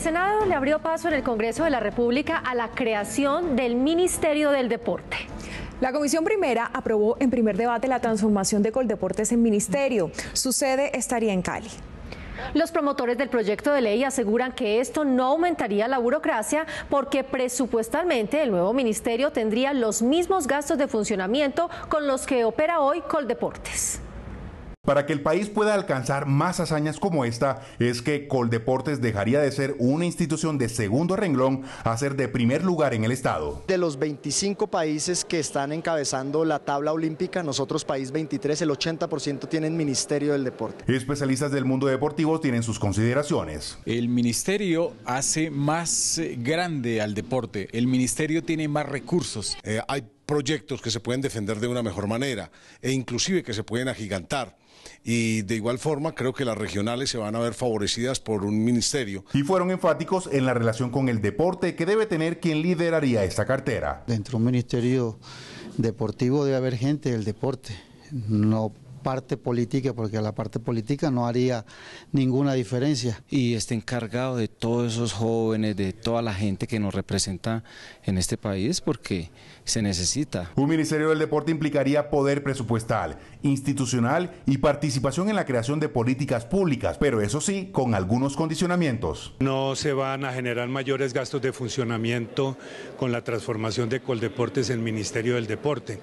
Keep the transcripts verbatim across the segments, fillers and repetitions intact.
El Senado le abrió paso en el Congreso de la República a la creación del Ministerio del Deporte. La Comisión Primera aprobó en primer debate la transformación de Coldeportes en ministerio. Su sede estaría en Cali. Los promotores del proyecto de ley aseguran que esto no aumentaría la burocracia porque presupuestalmente el nuevo ministerio tendría los mismos gastos de funcionamiento con los que opera hoy Coldeportes. Para que el país pueda alcanzar más hazañas como esta, es que Coldeportes dejaría de ser una institución de segundo renglón a ser de primer lugar en el estado. De los veinticinco países que están encabezando la tabla olímpica, nosotros país veintitrés, el ochenta por ciento tienen Ministerio del Deporte. Especialistas del mundo deportivo tienen sus consideraciones. El ministerio hace más grande al deporte, el ministerio tiene más recursos. Eh, hay proyectos que se pueden defender de una mejor manera e inclusive que se pueden agigantar. Y de igual forma creo que las regionales se van a ver favorecidas por un ministerio. Y fueron enfáticos en la relación con el deporte que debe tener quien lideraría esta cartera. Dentro de un ministerio deportivo debe haber gente del deporte, no parte política, porque la parte política no haría ninguna diferencia. Y está encargado de todos esos jóvenes, de toda la gente que nos representa en este país, porque se necesita. Un Ministerio del Deporte implicaría poder presupuestal, institucional y participación en la creación de políticas públicas, pero eso sí, con algunos condicionamientos. No se van a generar mayores gastos de funcionamiento con la transformación de Coldeportes en Ministerio del Deporte.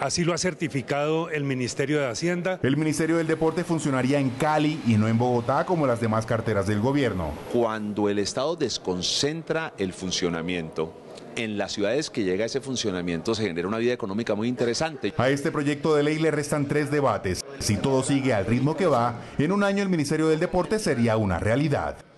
Así lo ha certificado el Ministerio de Hacienda. El Ministerio del Deporte funcionaría en Cali y no en Bogotá como las demás carteras del gobierno. Cuando el Estado desconcentra el funcionamiento, en las ciudades que llega ese funcionamiento se genera una vida económica muy interesante. A este proyecto de ley le restan tres debates. Si todo sigue al ritmo que va, en un año el Ministerio del Deporte sería una realidad.